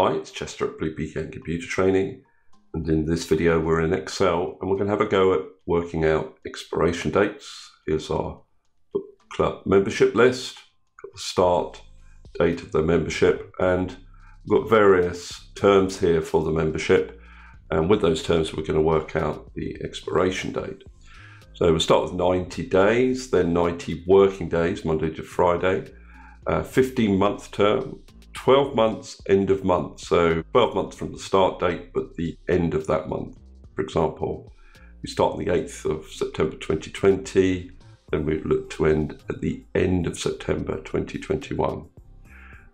Hi, it's Chester at Blue Pecan Computer Training, and in this video we're in Excel and we're going to have a go at working out expiration dates. Here's our book club membership list, got the start date of the membership, and we've got various terms here for the membership, and with those terms we're going to work out the expiration date. So we'll start with 90 days, then 90 working days, Monday to Friday, 15-month term, 12 months, end of month. So 12 months from the start date, but the end of that month. For example, we start on the 8th of September 2020, then we look to end at the end of September 2021.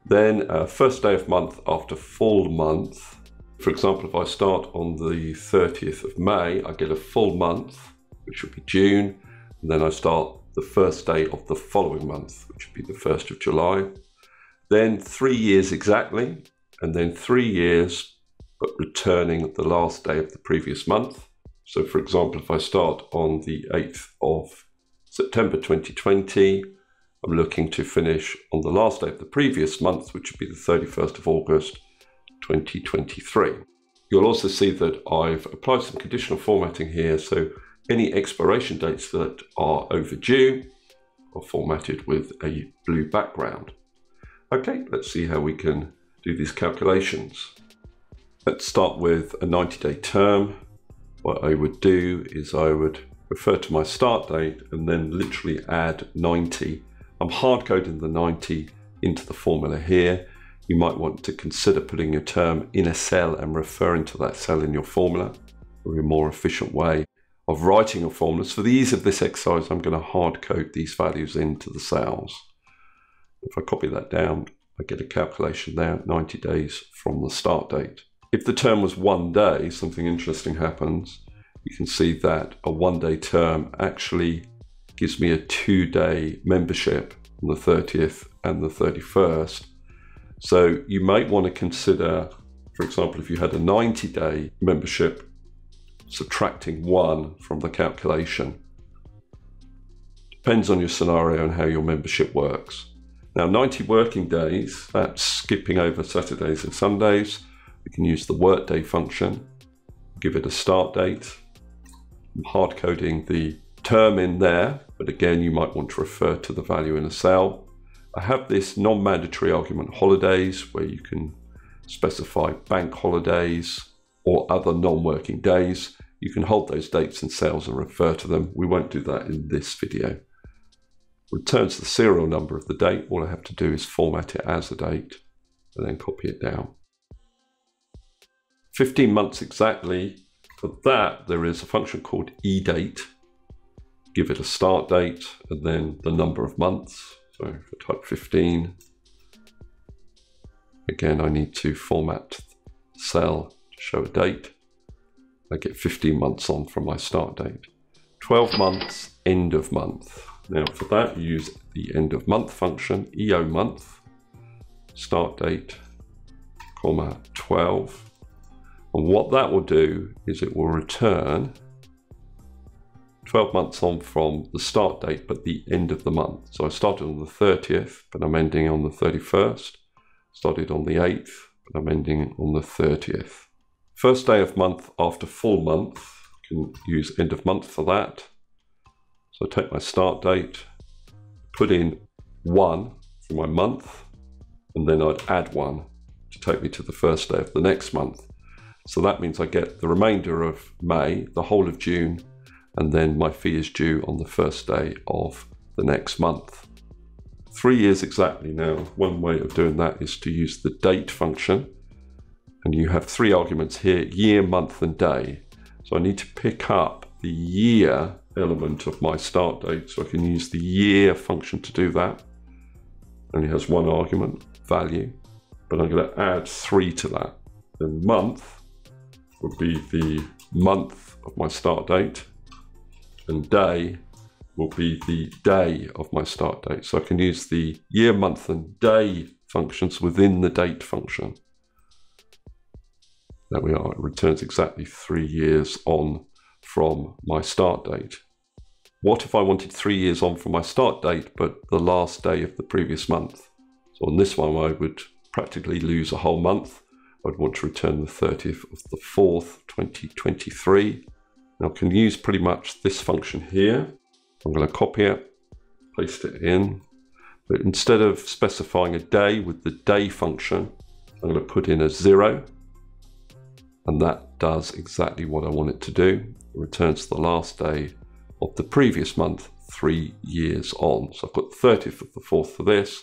Then first day of month after full month. For example, if I start on the 30th of May, I get a full month, which would be June. And then I start the first day of the following month, which would be the 1st of July. Then 3 years exactly, and then 3 years, but returning the last day of the previous month. So for example, if I start on the 8th of September 2020, I'm looking to finish on the last day of the previous month, which would be the 31st of August, 2023. You'll also see that I've applied some conditional formatting here. So any expiration dates that are overdue are formatted with a blue background. Okay, let's see how we can do these calculations. Let's start with a 90-day term. What I would do is I would refer to my start date and then literally add 90. I'm hard coding the 90 into the formula here. You might want to consider putting your term in a cell and referring to that cell in your formula, or a more efficient way of writing your formulas. For the ease of this exercise, I'm going to hard code these values into the cells. If I copy that down, I get a calculation there, 90 days from the start date. If the term was 1 day, something interesting happens. You can see that a 1 day term actually gives me a 2 day membership on the 30th and the 31st. So you might want to consider, for example, if you had a 90-day membership, subtracting 1 from the calculation. Depends on your scenario and how your membership works. Now, 90 working days, that's skipping over Saturdays and Sundays. We can use the workday function, give it a start date. I'm hard coding the term in there, but again, you might want to refer to the value in a cell. I have this non-mandatory argument holidays where you can specify bank holidays or other non-working days. You can hold those dates in cells and refer to them. We won't do that in this video. Returns the serial number of the date. All I have to do is format it as a date and then copy it down. 15 months exactly. For that, there is a function called EDATE. Give it a start date and then the number of months. So if I type 15, again, I need to format the cell to show a date. I get 15 months on from my start date. 12 months, end of month. Now for that, you use the end of month function, EOMonth, start date, comma 12. And what that will do is it will return 12 months on from the start date, but the end of the month. So I started on the 30th, but I'm ending on the 31st. Started on the 8th, but I'm ending on the 30th. First day of month after full month, you can use end of month for that. So I take my start date, put in 1 for my month, and then I'd add 1 to take me to the first day of the next month. So that means I get the remainder of May, the whole of June, and then my fee is due on the first day of the next month. 3 years exactly. Now, one way of doing that is to use the date function. And you have 3 arguments here, year, month, and day. So I need to pick up the year element of my start date, so I can use the year function to do that. Only has 1 argument, value, but I'm going to add 3 to that. The month would be the month of my start date, and day will be the day of my start date. So I can use the year, month, and day functions within the date function. There we are, it returns exactly 3 years on from my start date. What if I wanted 3 years on from my start date, but the last day of the previous month? So on this one, I would practically lose a whole month. I would want to return the 30th of the 4th, 2023. Now I can use pretty much this function here. I'm going to copy it, paste it in, but instead of specifying a day with the day function, I'm going to put in a 0, and that does exactly what I want it to do. It returns the last day of the previous month 3 years on. So I've got the 30th of the 4th for this,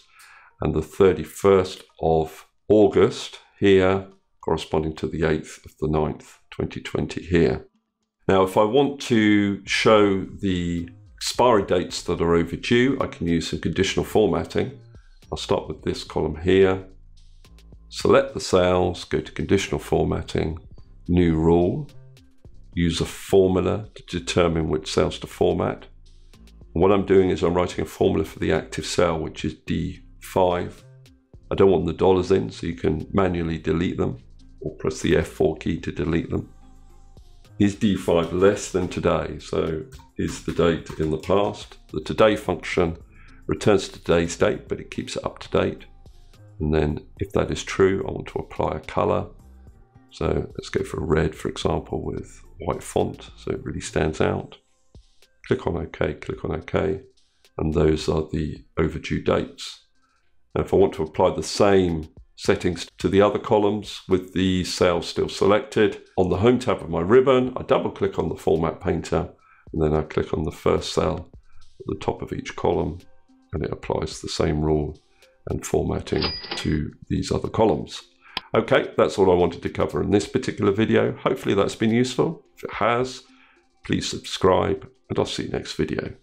and the 31st of August here, corresponding to the 8th of the 9th, 2020 here. Now, if I want to show the expiry dates that are overdue, I can use some conditional formatting. I'll start with this column here. Select the cells, go to conditional formatting, new rule, use a formula to determine which cells to format. And what I'm doing is I'm writing a formula for the active cell, which is D5. I don't want the dollars in, so you can manually delete them or press the F4 key to delete them. Is D5 less than today? So is the date in the past? The today function returns today's date, but it keeps it up to date. And then if that is true, I want to apply a color. So let's go for red, for example, with white font, so it really stands out. Click on OK, and those are the overdue dates. Now, if I want to apply the same settings to the other columns with the cells still selected, on the Home tab of my ribbon, I double click on the Format Painter, and then I click on the first cell at the top of each column, and it applies the same rule and formatting to these other columns. Okay, that's all I wanted to cover in this particular video. Hopefully that's been useful. If it has, please subscribe, and I'll see you next video.